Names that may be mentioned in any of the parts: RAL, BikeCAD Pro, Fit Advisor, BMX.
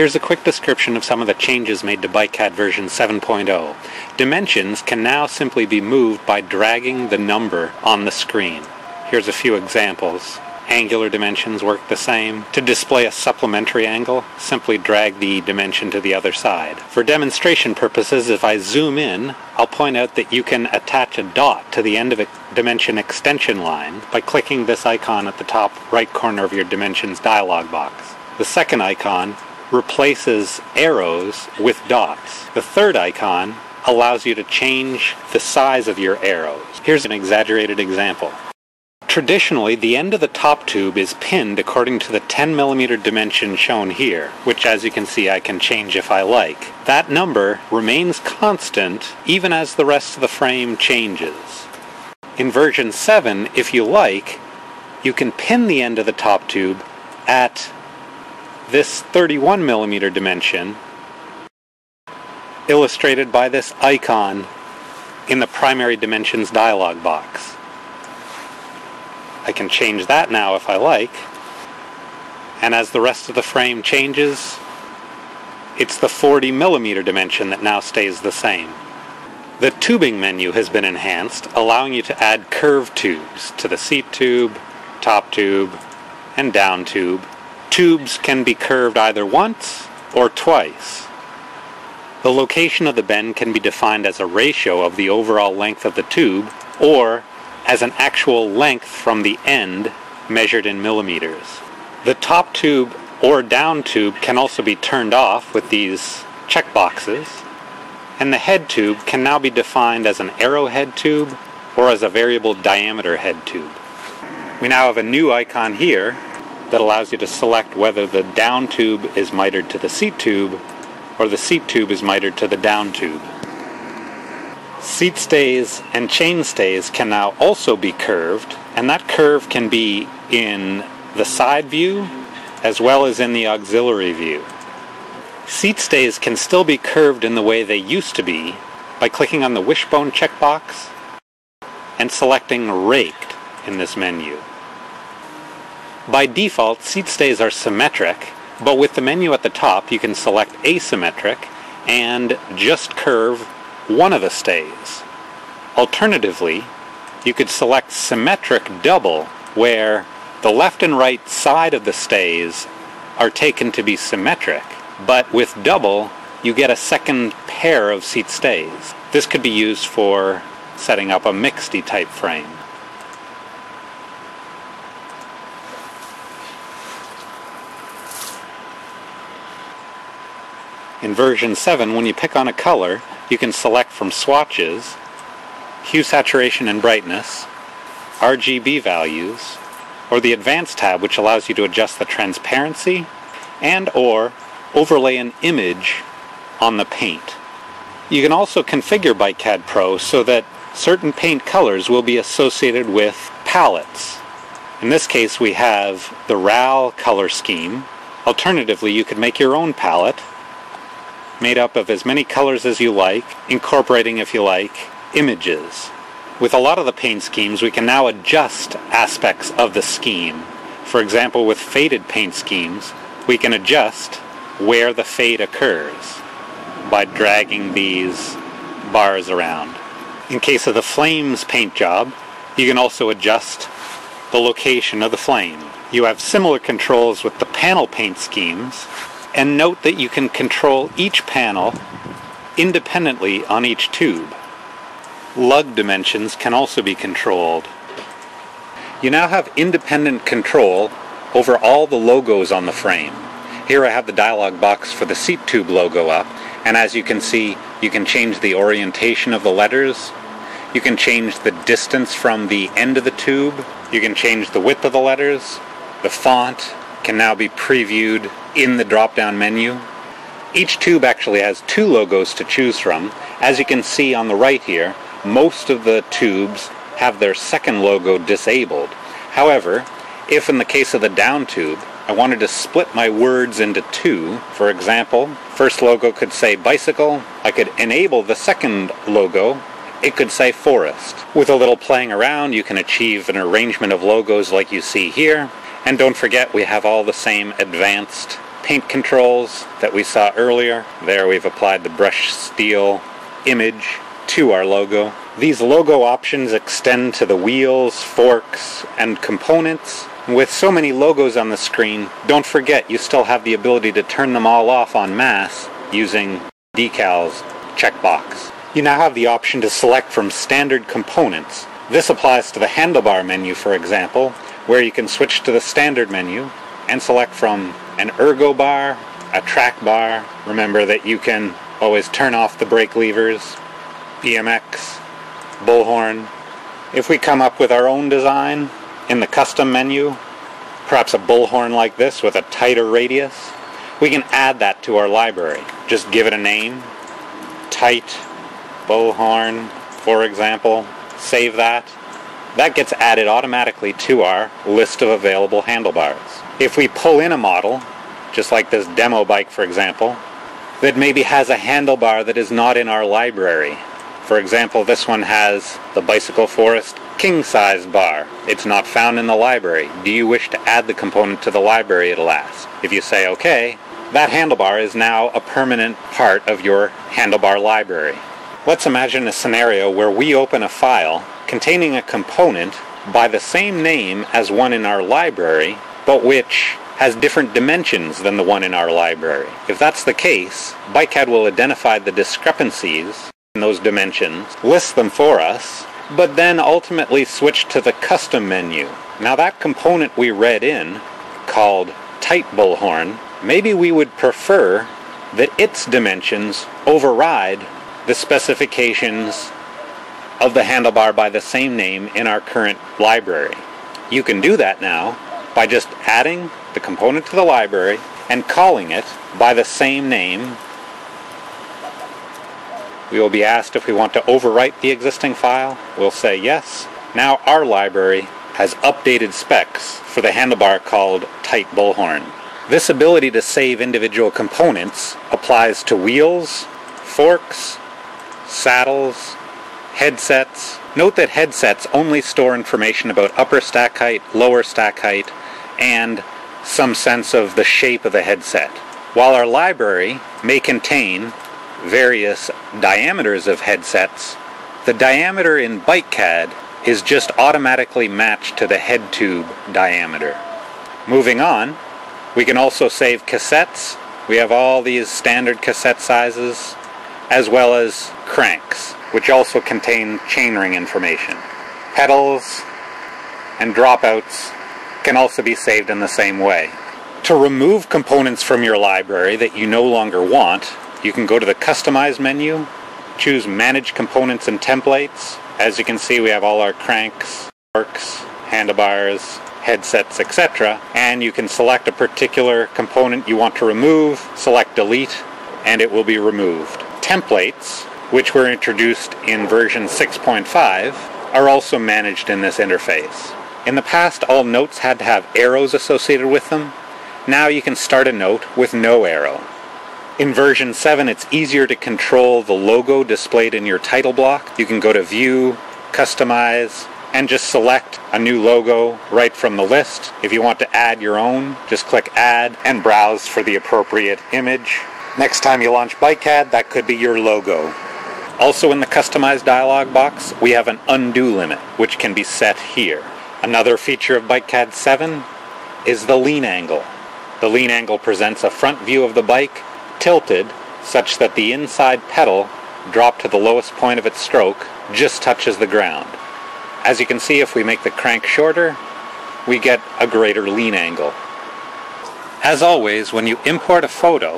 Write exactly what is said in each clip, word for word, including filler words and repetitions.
Here's a quick description of some of the changes made to BikeCAD version seven point oh. Dimensions can now simply be moved by dragging the number on the screen. Here's a few examples. Angular dimensions work the same. To display a supplementary angle, simply drag the dimension to the other side. For demonstration purposes, if I zoom in, I'll point out that you can attach a dot to the end of a dimension extension line by clicking this icon at the top right corner of your dimensions dialog box. The second icon replaces arrows with dots. The third icon allows you to change the size of your arrows. Here's an exaggerated example. Traditionally, the end of the top tube is pinned according to the ten millimeter dimension shown here, which, as you can see, I can change if I like. That number remains constant even as the rest of the frame changes. In version seven, if you like, you can pin the end of the top tube at this thirty-one millimeter dimension, illustrated by this icon in the primary dimensions dialog box. I can change that now if I like, and as the rest of the frame changes, it's the forty millimeter dimension that now stays the same. The tubing menu has been enhanced, allowing you to add curved tubes to the seat tube, top tube, and down tube. Tubes can be curved either once or twice. The location of the bend can be defined as a ratio of the overall length of the tube, or as an actual length from the end measured in millimeters. The top tube or down tube can also be turned off with these checkboxes, and the head tube can now be defined as an arrow head tube or as a variable diameter head tube. We now have a new icon here that allows you to select whether the down tube is mitered to the seat tube or the seat tube is mitered to the down tube. Seat stays and chain stays can now also be curved, and that curve can be in the side view as well as in the auxiliary view. Seat stays can still be curved in the way they used to be by clicking on the wishbone checkbox and selecting raked in this menu. By default, seat stays are symmetric, but with the menu at the top you can select asymmetric and just curve one of the stays. Alternatively, you could select symmetric double, where the left and right side of the stays are taken to be symmetric, but with double you get a second pair of seat stays. This could be used for setting up a mixty type frame. In version seven, when you pick on a color, you can select from swatches, hue, saturation, and brightness, R G B values, or the Advanced tab, which allows you to adjust the transparency and or overlay an image on the paint. You can also configure BikeCAD Pro so that certain paint colors will be associated with palettes. In this case, we have the R A L color scheme. Alternatively, you could make your own palette, made up of as many colors as you like, incorporating, if you like, images. With a lot of the paint schemes, we can now adjust aspects of the scheme. For example, with faded paint schemes, we can adjust where the fade occurs by dragging these bars around. In case of the flames paint job, you can also adjust the location of the flame. You have similar controls with the panel paint schemes, and note that you can control each panel independently on each tube. Lug dimensions can also be controlled. You now have independent control over all the logos on the frame. Here I have the dialog box for the seat tube logo up, and as you can see, you can change the orientation of the letters, you can change the distance from the end of the tube, you can change the width of the letters, the font can now be previewed in the drop-down menu. Each tube actually has two logos to choose from. As you can see on the right here, most of the tubes have their second logo disabled. However, if in the case of the down tube, I wanted to split my words into two, for example, first logo could say bicycle, I could enable the second logo, it could say forest. With a little playing around, you can achieve an arrangement of logos like you see here. And don't forget, we have all the same advanced paint controls that we saw earlier. There we've applied the brushed steel image to our logo. These logo options extend to the wheels, forks, and components. With so many logos on the screen, don't forget you still have the ability to turn them all off en masse using decals checkbox. You now have the option to select from standard components. This applies to the handlebar menu, for example, where you can switch to the standard menu and select from an ergo bar, a track bar. Remember that you can always turn off the brake levers, B M X, bullhorn. If we come up with our own design in the custom menu, perhaps a bullhorn like this with a tighter radius, we can add that to our library. Just give it a name, tight bullhorn, for example. Save that. That gets added automatically to our list of available handlebars. If we pull in a model, just like this demo bike for example, that maybe has a handlebar that is not in our library. For example, this one has the Bicycle Forest king-size bar. It's not found in the library. Do you wish to add the component to the library? It'll ask. If you say okay, that handlebar is now a permanent part of your handlebar library. Let's imagine a scenario where we open a file containing a component by the same name as one in our library, but which has different dimensions than the one in our library. If that's the case, BikeCAD will identify the discrepancies in those dimensions, list them for us, but then ultimately switch to the custom menu. Now that component we read in, called tight bullhorn, maybe we would prefer that its dimensions override the specifications of the handlebar by the same name in our current library. You can do that now by just adding the component to the library and calling it by the same name. We will be asked if we want to overwrite the existing file. We'll say yes. Now our library has updated specs for the handlebar called tight bullhorn. This ability to save individual components applies to wheels, forks, saddles, headsets. Note that headsets only store information about upper stack height, lower stack height, and some sense of the shape of the headset. While our library may contain various diameters of headsets, the diameter in BikeCAD is just automatically matched to the head tube diameter. Moving on, we can also save cassettes. We have all these standard cassette sizes, as well as cranks, which also contain chainring information. Pedals and dropouts can also be saved in the same way. To remove components from your library that you no longer want, you can go to the Customize menu, choose Manage Components and Templates. As you can see, we have all our cranks, forks, handlebars, headsets, et cetera. And you can select a particular component you want to remove, select Delete, and it will be removed. Templates, which were introduced in version six point five, are also managed in this interface. In the past, all notes had to have arrows associated with them. Now you can start a note with no arrow. In version seven, it's easier to control the logo displayed in your title block. You can go to View, Customize, and just select a new logo right from the list. If you want to add your own, just click Add and browse for the appropriate image. Next time you launch BikeCAD, that could be your logo. Also in the Customize dialog box, we have an undo limit, which can be set here. Another feature of BikeCAD seven is the lean angle. The lean angle presents a front view of the bike tilted such that the inside pedal dropped to the lowest point of its stroke just touches the ground. As you can see, if we make the crank shorter, we get a greater lean angle. As always, when you import a photo,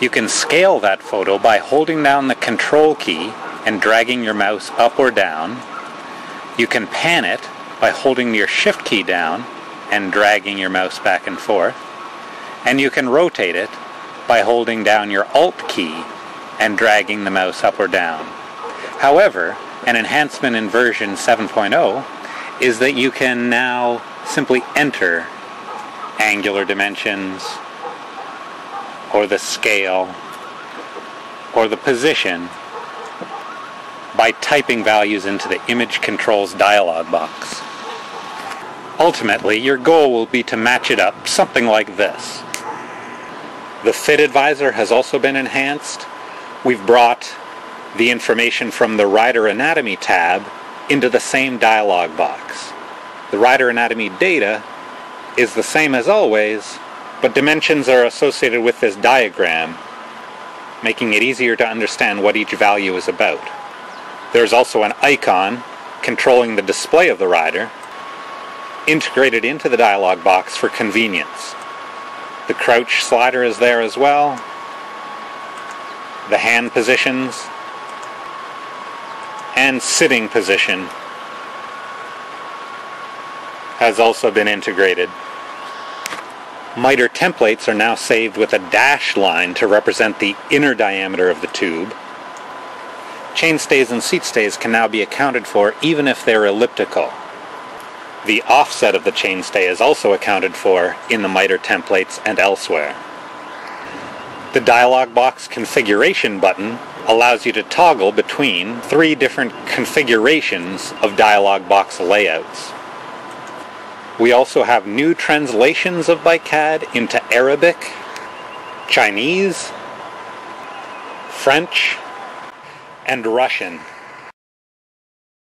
you can scale that photo by holding down the control key and dragging your mouse up or down. You can pan it by holding your shift key down and dragging your mouse back and forth. And you can rotate it by holding down your alt key and dragging the mouse up or down. However, an enhancement in version seven point oh is that you can now simply enter angular dimensions or the scale or the position by typing values into the Image Controls dialog box. Ultimately, your goal will be to match it up something like this. The Fit Advisor has also been enhanced. We've brought the information from the rider anatomy tab into the same dialog box. The rider anatomy data is the same as always, but dimensions are associated with this diagram, making it easier to understand what each value is about. There's also an icon controlling the display of the rider, integrated into the dialog box for convenience. The crouch slider is there as well, the hand positions, and sitting position has also been integrated. Miter templates are now saved with a dashed line to represent the inner diameter of the tube. Chainstays and seatstays can now be accounted for even if they're elliptical. The offset of the chainstay is also accounted for in the miter templates and elsewhere. The dialog box configuration button allows you to toggle between three different configurations of dialog box layouts. We also have new translations of BikeCAD into Arabic, Chinese, French, and Russian.